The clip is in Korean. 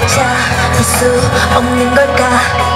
찾을 수 없는 걸까?